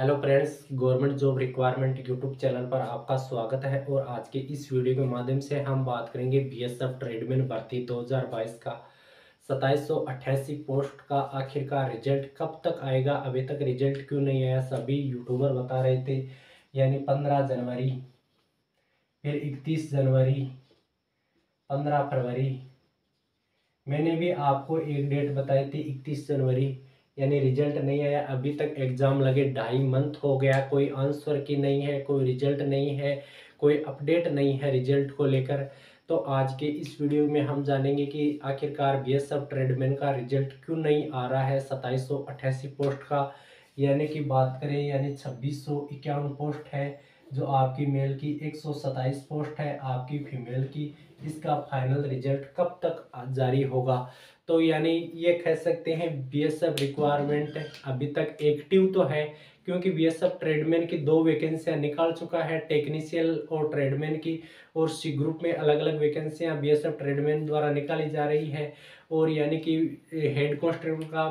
Hello friends, government job requirement YouTube channel पर आपका स्वागत है। और आज के इस वीडियो के माध्यम से हम बात करेंगे बीएसएफ ट्रेडमैन भर्ती 2022 का 2788 पोस्ट का आखिरकार रिजल्ट कब तक आएगा, अभी तक रिजल्ट क्यों नहीं आया। सभी यूट्यूबर बता रहे थे, यानी 15 जनवरी, फिर 31 जनवरी, 15 फरवरी। मैंने भी आपको एक डेट बताई थी 31 जनवरी, यानी रिजल्ट नहीं आया। अभी तक एग्ज़ाम लगे 2.5 मंथ हो गया, कोई आंसर की नहीं है, कोई रिजल्ट नहीं है, कोई अपडेट नहीं है रिजल्ट को लेकर। तो आज के इस वीडियो में हम जानेंगे कि आखिरकार बीएसएफ ट्रेडमैन का रिजल्ट क्यों नहीं आ रहा है 2788 पोस्ट का। यानी कि बात करें, यानी 2651 पोस्ट है जो आपकी मेल की, 127 पोस्ट है आपकी फीमेल की। इसका फाइनल रिजल्ट कब तक जारी होगा? तो यानी ये कह सकते हैं बीएसएफ रिक्वायरमेंट अभी तक एक्टिव तो है, क्योंकि बीएसएफ ट्रेडमैन की 2 वैकेंसियां निकाल चुका है, टेक्नीशियल और ट्रेडमैन की। और सी ग्रुप में अलग अलग वैकेंसियां बीएसएफ ट्रेडमैन द्वारा निकाली जा रही है। और यानी कि हेड कांस्टेबल का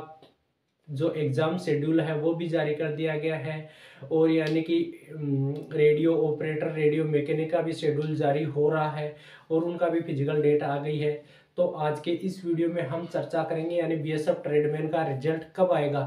जो एग्ज़ाम शेड्यूल है वो भी जारी कर दिया गया है। और यानी कि रेडियो ऑपरेटर, रेडियो मैकेनिक का भी शेड्यूल जारी हो रहा है और उनका भी फिजिकल डेट आ गई है। तो आज के इस वीडियो में हम चर्चा करेंगे, यानी बीएसएफ ट्रेडमैन का रिजल्ट कब आएगा।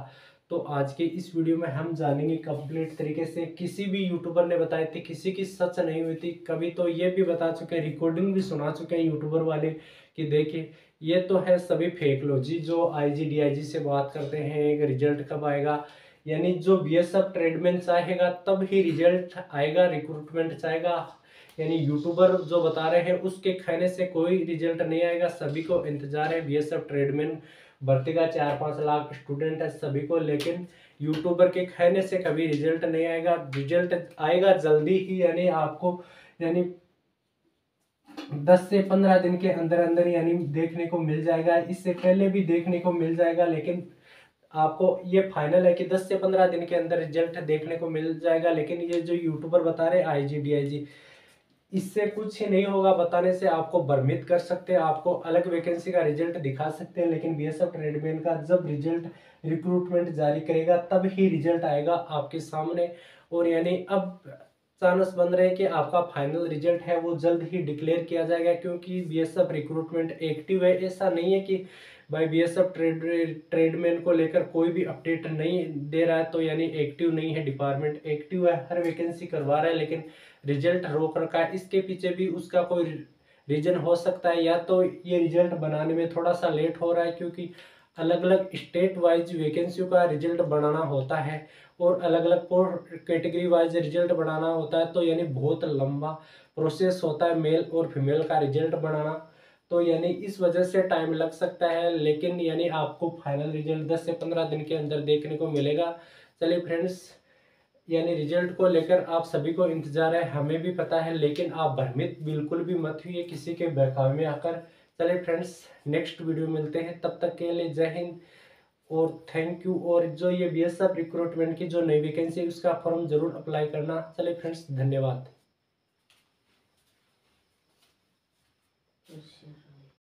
तो आज के इस वीडियो में हम जानेंगे कंप्लीट तरीके से। किसी भी यूट्यूबर ने बताई थी, किसी की सच नहीं हुई थी। कभी तो ये भी बता चुके हैं, रिकॉर्डिंग भी सुना चुके हैं यूट्यूबर वाले कि देखिए, ये तो है सभी फेकलॉजी जो IGDIG से बात करते हैं रिजल्ट कब आएगा। यानी जो बीएसएफ ट्रेडमैन चाहेगा तब ही रिजल्ट आएगा, रिक्रूटमेंट चाहेगा। यानी यूट्यूबर जो बता रहे हैं उसके कहने से कोई रिजल्ट नहीं आएगा। सभी को इंतजार है बीएसएफ ट्रेडमैन भर्ती का, 4-5 लाख स्टूडेंट है सभी को, लेकिन यूट्यूबर के कहने से कभी रिजल्ट नहीं आएगा। रिजल्ट आएगा जल्दी ही, यानी आपको यानी 10 से 15 दिन के अंदर अंदर यानी देखने को मिल जाएगा। इससे पहले भी देखने को मिल जाएगा, लेकिन आपको ये फाइनल है कि 10 से 15 दिन के अंदर रिजल्ट देखने को मिल जाएगा। लेकिन ये जो यूट्यूबर बता रहे IGDIG, इससे कुछ ही नहीं होगा। बताने से आपको भ्रमित कर सकते हैं, आपको अलग वैकेंसी का रिजल्ट दिखा सकते हैं, लेकिन बीएसएफ ट्रेडमैन का जब रिजल्ट रिक्रूटमेंट जारी करेगा तब ही रिजल्ट आएगा आपके सामने। और यानी अब चांस बन रहे हैं कि आपका फाइनल रिजल्ट है वो जल्द ही डिक्लेयर किया जाएगा, क्योंकि बीएसएफ रिक्रूटमेंट एक्टिव है। ऐसा नहीं है कि भाई बीएसएफ ट्रेडमैन को लेकर कोई भी अपडेट नहीं दे रहा है, तो यानी एक्टिव नहीं है। डिपार्टमेंट एक्टिव है, हर वैकेंसी करवा रहा है, लेकिन रिजल्ट रोक रखा है। इसके पीछे भी उसका कोई रीजन हो सकता है, या तो ये रिजल्ट बनाने में थोड़ा सा लेट हो रहा है, क्योंकि अलग अलग स्टेट वाइज वैकेंसियों का रिजल्ट बनाना होता है और अलग अलग कैटेगरी वाइज रिजल्ट बनाना होता है। तो यानी बहुत लंबा प्रोसेस होता है मेल और फीमेल का रिजल्ट बनाना, तो यानी इस वजह से टाइम लग सकता है। लेकिन यानी आपको फाइनल रिजल्ट 10 से 15 दिन के अंदर देखने को मिलेगा। चलिए फ्रेंड्स, यानी रिजल्ट को लेकर आप सभी को इंतज़ार है, हमें भी पता है, लेकिन आप भ्रमित बिल्कुल भी मत हुई किसी के बहकावे में आकर। चलिए फ्रेंड्स, नेक्स्ट वीडियो मिलते हैं, तब तक के लिए जय हिंद और थैंक यू। और जो ये बीएसएफ रिक्रूटमेंट की जो नई वैकेंसी है उसका फॉर्म जरूर अप्लाई करना। चलिए फ्रेंड्स, धन्यवाद।